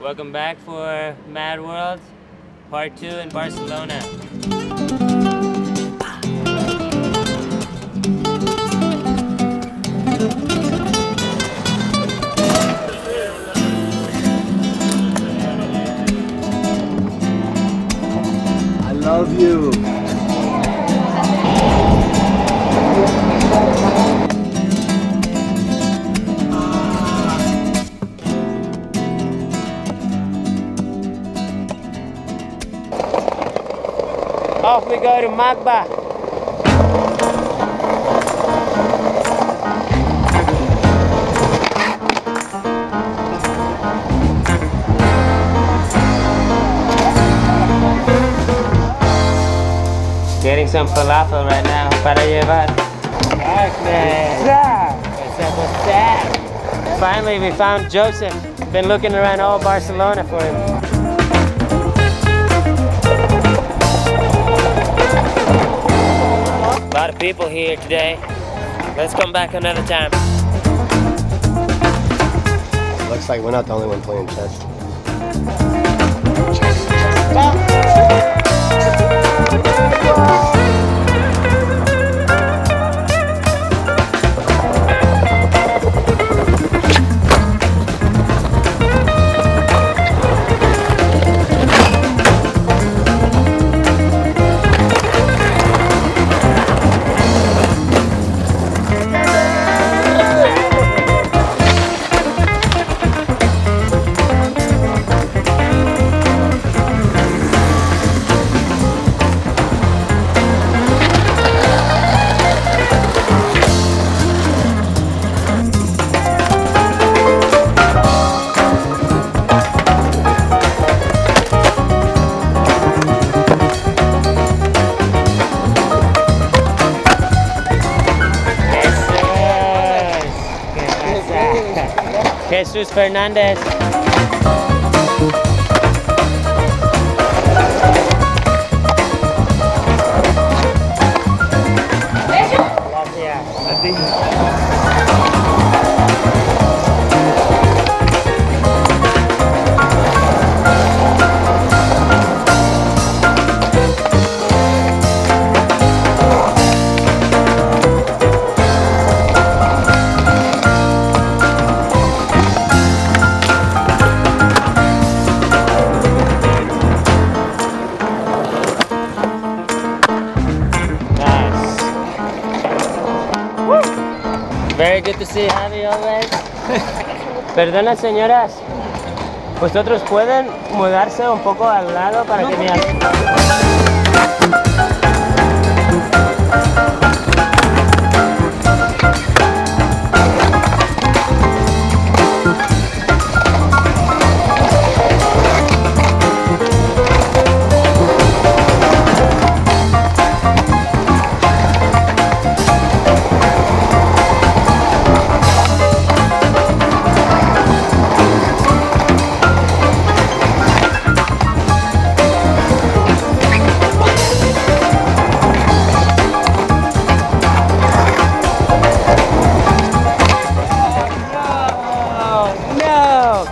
Welcome back for Mad World, Part 2 in Barcelona. I love you. Off we go to MACBA. Getting some falafel right now para llevar. What's up? Finally, we found Joseph. Been looking around all Barcelona for him. A lot of people here today. Let's come back another time. Looks like we're not the only one playing chess. Jesús Fernández. Very good to see Javi always. Perdona, señoras. ¿Vosotros pueden mudarse un poco al lado para que vean?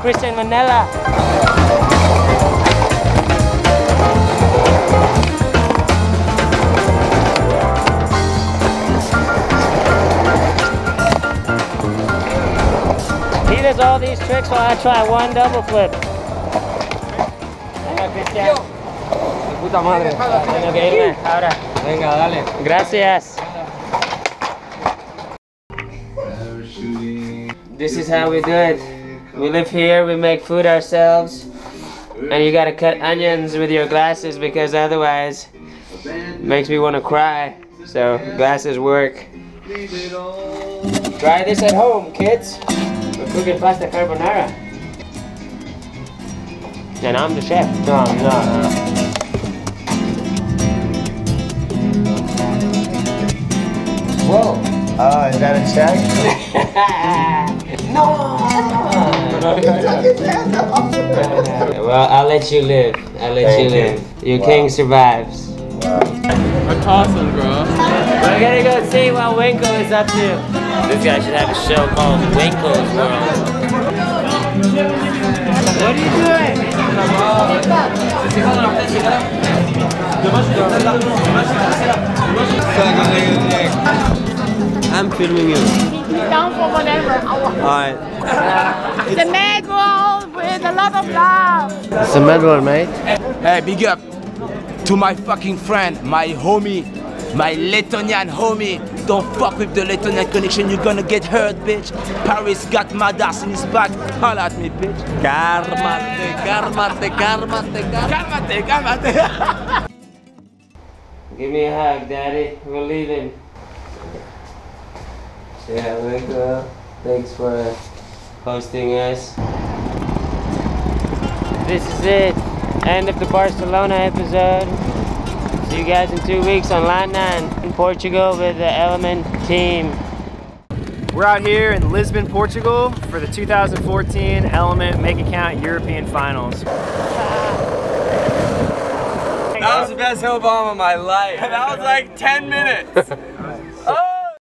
Christian Manella. He does all these tricks while I try one double flip. Venga, Christian. De puta madre. Tengo que irme ahora. Venga, dale. Gracias. This is how we do it. We live here, we make food ourselves, and you gotta cut onions with your glasses because otherwise it makes me want to cry, so glasses work. Try this at home, kids. We're cooking pasta carbonara. And I'm the chef. No. Whoa. Is that a check? No! Well, I'll let you live. Thank you. Your king survives. Wow. That's awesome, bro. We're gonna go see what Winkle is up to. This guy should have a show called Winkle's World. What are you doing? I'm filming you. Down for whatever. Alright. It's a mad world with a lot of love. It's a mad world, mate. Hey, big up to my fucking friend, my homie, my Latonian homie. Don't fuck with the Latonian connection, you're gonna get hurt, bitch. Paris got Madas in his back. Holla at me, bitch. Cálmate, cálmate, cálmate, cálmate, cálmate. Give me a hug, daddy. We're leaving. Yeah, Winkle. Thanks for hosting us. This is it. End of the Barcelona episode. See you guys in 2 weeks on Line 9 in Portugal with the Element team. We're out here in Lisbon, Portugal for the 2014 Element Make It Count European Finals. That was the best hill bomb of my life. That was like 10 minutes.